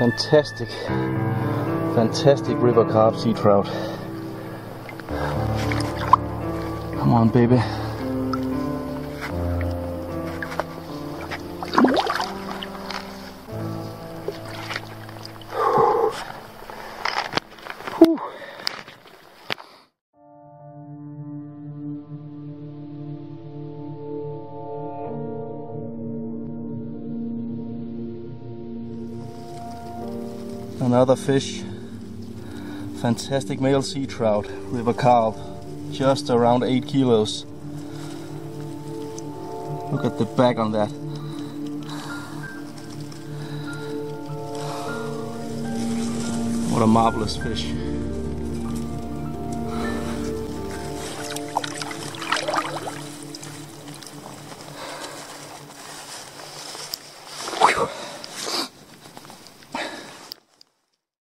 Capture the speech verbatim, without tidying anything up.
Fantastic, fantastic river carp sea trout. Come on, baby. Another fish, fantastic male sea trout, river carp, just around eight kilos. Look at the back on that. What a marvelous fish. Whew.